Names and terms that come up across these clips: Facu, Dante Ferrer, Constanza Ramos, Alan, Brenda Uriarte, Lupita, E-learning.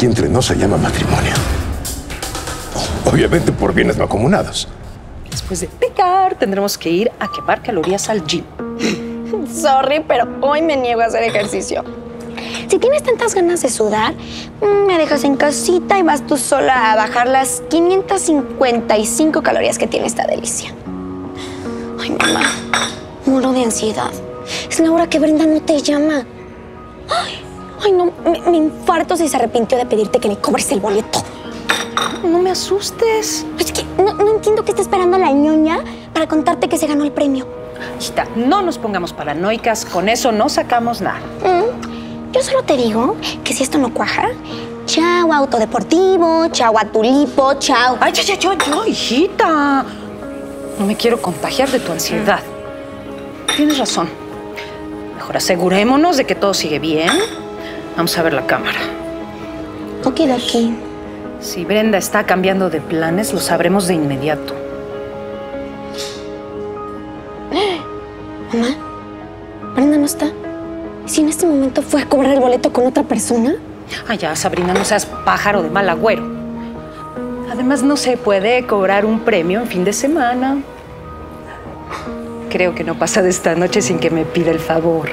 Aquí entre nos se llama matrimonio. Obviamente por bienes mancomunados. Después de pecar, tendremos que ir a quemar calorías al gym. Sorry, pero hoy me niego a hacer ejercicio. Si tienes tantas ganas de sudar, me dejas en casita y vas tú sola a bajar las 555 calorías que tiene esta delicia. Ay, mamá, muero de ansiedad. Es la hora que Brenda no te llama. Ay, no, me infarto si se arrepintió de pedirte que le cobres el boleto. No me asustes. Es que no entiendo qué está esperando la ñoña para contarte que se ganó el premio. Chita, no nos pongamos paranoicas. Con eso no sacamos nada. Yo solo te digo que si esto no cuaja, chao autodeportivo, chao a Tulipo, chao. Ay, yo, hijita. No me quiero contagiar de tu ansiedad. Tienes razón. Mejor asegurémonos de que todo sigue bien. Vamos a ver la cámara. Okidoki. Si Brenda está cambiando de planes, lo sabremos de inmediato. Mamá, Brenda no está. Si en este momento fue a cobrar el boleto con otra persona. Ah, ya, Sabrina, no seas pájaro de mal agüero. Además, no se puede cobrar un premio en fin de semana. Creo que no pasa de esta noche sin que me pida el favor.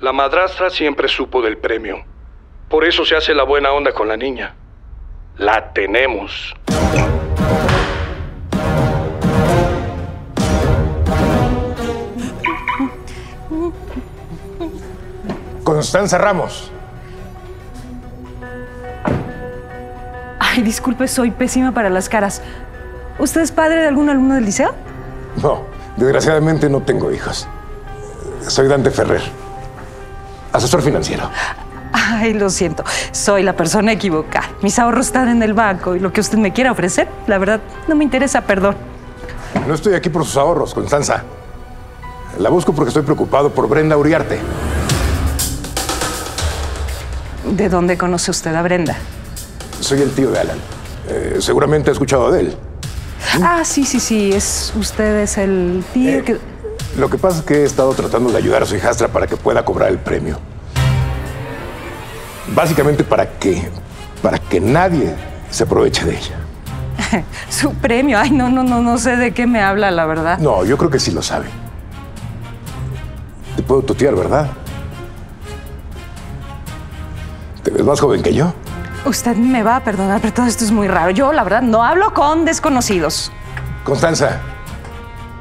La madrastra siempre supo del premio. Por eso se hace la buena onda con la niña. La tenemos. Constanza Ramos. Ay, disculpe, soy pésima para las caras. ¿Usted es padre de algún alumno del liceo? No, desgraciadamente no tengo hijos. Soy Dante Ferrer. Asesor financiero. Ay, lo siento. Soy la persona equivocada. Mis ahorros están en el banco y lo que usted me quiera ofrecer, la verdad, no me interesa, perdón. No estoy aquí por sus ahorros, Constanza. La busco porque estoy preocupado por Brenda Uriarte. ¿De dónde conoce usted a Brenda? Soy el tío de Alan. Seguramente ha escuchado de él. Ah, sí. Usted es el tío que... Lo que pasa es que he estado tratando de ayudar a su hijastra para que pueda cobrar el premio. Básicamente para que nadie se aproveche de ella. ¿Su premio? Ay, no sé de qué me habla, la verdad. No, yo creo que sí lo sabe. Te puedo tutear, ¿verdad? ¿Te ves más joven que yo? Usted me va a perdonar, pero todo esto es muy raro. Yo, la verdad, no hablo con desconocidos. Constanza.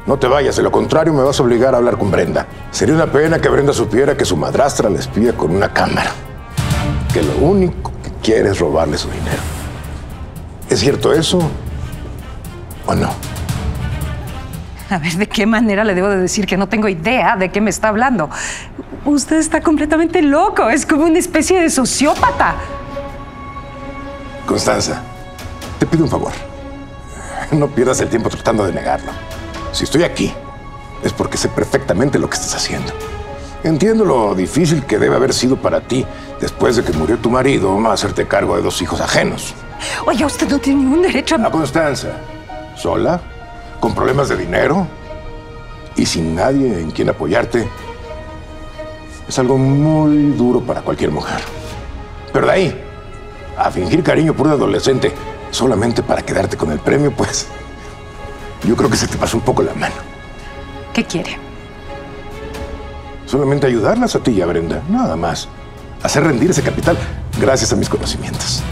No te vayas, de lo contrario me vas a obligar a hablar con Brenda. Sería una pena que Brenda supiera que su madrastra la espía con una cámara. Que lo único que quiere es robarle su dinero. ¿Es cierto eso o no? A ver, ¿de qué manera le debo de decir que no tengo idea de qué me está hablando? Usted está completamente loco, es como una especie de sociópata. Constanza, te pido un favor. No pierdas el tiempo tratando de negarlo. Si estoy aquí, es porque sé perfectamente lo que estás haciendo. Entiendo lo difícil que debe haber sido para ti después de que murió tu marido hacerte cargo de dos hijos ajenos. Oye, usted no tiene ningún derecho a... Constanza, sola, con problemas de dinero y sin nadie en quien apoyarte, es algo muy duro para cualquier mujer. Pero de ahí, a fingir cariño por un adolescente solamente para quedarte con el premio, pues... Yo creo que se te pasó un poco la mano. ¿Qué quiere? Solamente ayudarlas a ti y a Brenda, nada más. Hacer rendir ese capital gracias a mis conocimientos.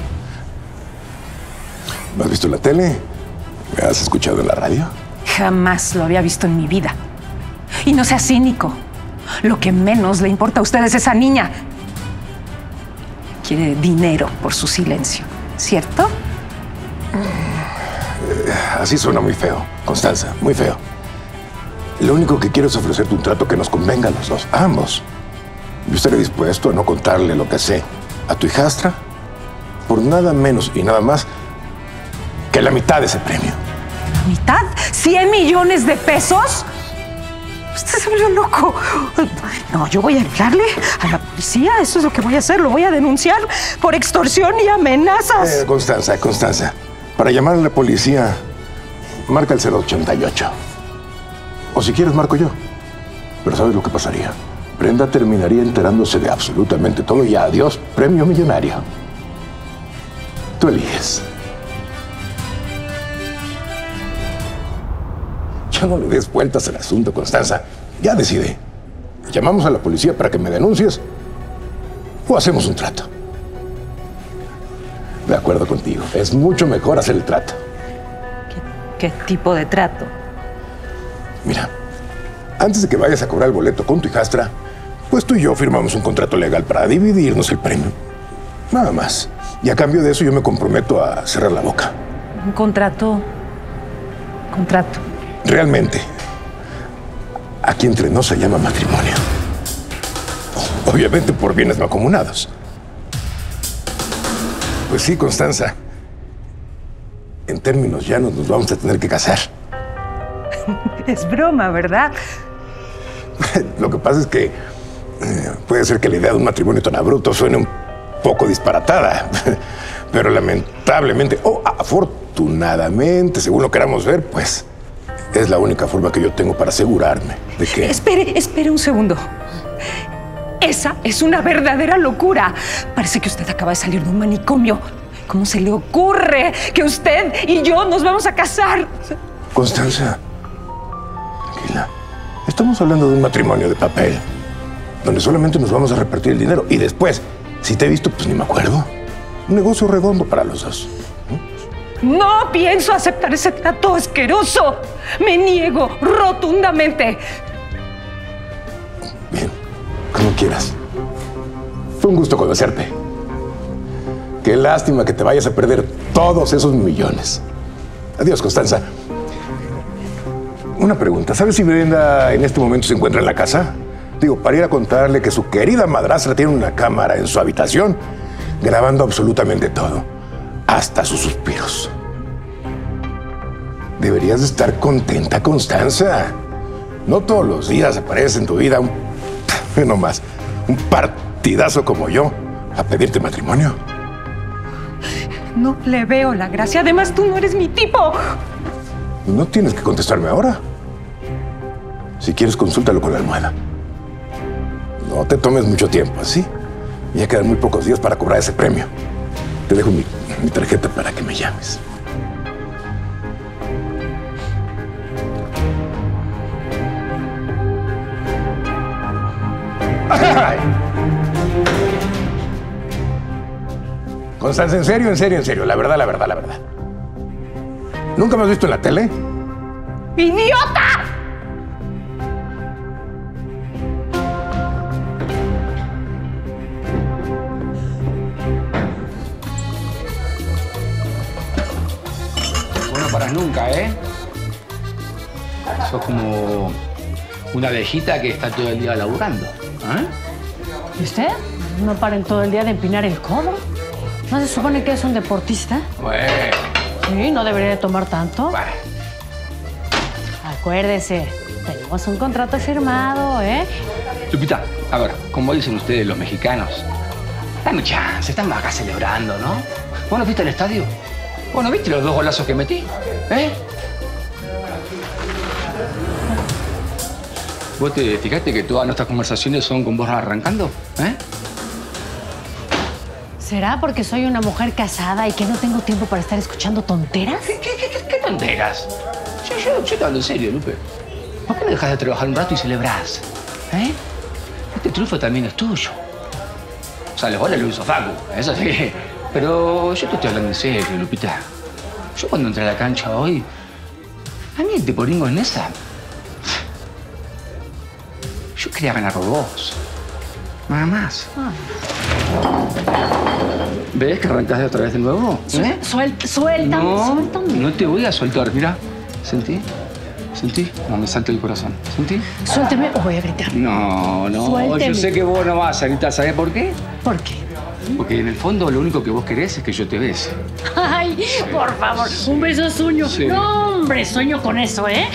¿Me has visto en la tele? ¿Me has escuchado en la radio? Jamás lo había visto en mi vida. Y no sea cínico. Lo que menos le importa a ustedes es esa niña. Quiere dinero por su silencio, ¿cierto? Así suena muy feo, Constanza, muy feo. Lo único que quiero es ofrecerte un trato que nos convenga a los dos, a ambos. Yo estaré dispuesto a no contarle lo que sé a tu hijastra por nada menos y nada más que la mitad de ese premio. ¿La mitad? ¿100 millones de pesos? Usted se volvió loco. No, yo voy a entrarle a la policía. Eso es lo que voy a hacer. Lo voy a denunciar por extorsión y amenazas. Constanza. Para llamar a la policía, marca el 088. O si quieres, marco yo. Pero ¿sabes lo que pasaría? Brenda terminaría enterándose de absolutamente todo y adiós, premio millonario. Tú eliges. Ya no le des vueltas al asunto, Constanza. Ya decide. ¿Llamamos a la policía para que me denuncies o hacemos un trato? De acuerdo contigo. Es mucho mejor hacer el trato. ¿Qué tipo de trato? Mira, antes de que vayas a cobrar el boleto con tu hijastra, pues tú y yo firmamos un contrato legal para dividirnos el premio. Nada más. Y a cambio de eso yo me comprometo a cerrar la boca. ¿Un contrato? ¿Contrato? Realmente. Aquí entre nos se llama matrimonio. Obviamente por bienes no mancomunados. Pues sí, Constanza. En términos llanos nos vamos a tener que casar. Es broma, ¿verdad? Lo que pasa es que puede ser que la idea de un matrimonio tan abrupto suene un poco disparatada. Pero lamentablemente, o afortunadamente, según lo queramos ver, pues es la única forma que yo tengo para asegurarme de que... Espere un segundo. Esa es una verdadera locura. Parece que usted acaba de salir de un manicomio. ¿Cómo se le ocurre que usted y yo nos vamos a casar? Constanza, tranquila. Estamos hablando de un matrimonio de papel, donde solamente nos vamos a repartir el dinero. Y después, si te he visto, pues ni me acuerdo. Un negocio redondo para los dos. No pienso aceptar ese trato asqueroso. Me niego rotundamente. Bien, como quieras. Fue un gusto conocerte. Qué lástima que te vayas a perder todos esos millones. Adiós, Constanza. Una pregunta. ¿Sabes si Brenda en este momento se encuentra en la casa? Digo, para ir a contarle que su querida madrastra tiene una cámara en su habitación grabando absolutamente todo, hasta sus suspiros. Deberías estar contenta, Constanza. No todos los días aparece en tu vida un partidazo como yo a pedirte matrimonio. No le veo la gracia. Además, tú no eres mi tipo. No tienes que contestarme ahora. Si quieres, consúltalo con la almohada. No te tomes mucho tiempo, ¿sí? Ya quedan muy pocos días para cobrar ese premio. Te dejo mi tarjeta para que me llames. ¡Ay! Constanza, en serio. La verdad. ¿Nunca me has visto en la tele? ¡Idiota! No paras nunca, ¿eh? Sos como una abejita que está todo el día laburando, ¿eh? ¿Y usted? ¿No paran todo el día de empinar el codo? ¿No se supone que es un deportista? Bueno. Sí, no debería de tomar tanto. Vale. Acuérdese, tenemos un contrato firmado, ¿eh? Lupita, a ver, como dicen ustedes los mexicanos, dame chance, estamos acá celebrando, ¿no? ¿Vos no viste el estadio? ¿Vos no viste los dos golazos que metí? ¿Eh? ¿Vos te fijaste que todas nuestras conversaciones son con vos arrancando? ¿Eh? ¿Será porque soy una mujer casada y que no tengo tiempo para estar escuchando tonteras? ¿Qué tonteras? Yo te hablo en serio, Lupe. ¿Por qué no dejas de trabajar un rato y celebrás? ¿Eh? Este triunfo también es tuyo. O sea, los goles lo hizo Facu, eso sí. Pero yo te estoy hablando en serio, Lupita. Yo cuando entré a la cancha hoy, a mí el teporingo en esa... Yo quería ganar por vos. Nada más. ¿Ves que arrancaste otra vez de nuevo? ¿Eh? Suéltame, no, suéltame. No te voy a soltar, mira. ¿Sentí? No, me salta el corazón. ¿Sentí? Suélteme o voy a gritar. No. Suélteme. Yo sé que vos no vas a gritar. ¿Sabés por qué? ¿Por qué? Porque en el fondo lo único que vos querés es que yo te bese. Ay, sí, por favor. Sí, un beso sueño. Sí. No, hombre, sueño con eso, ¿eh?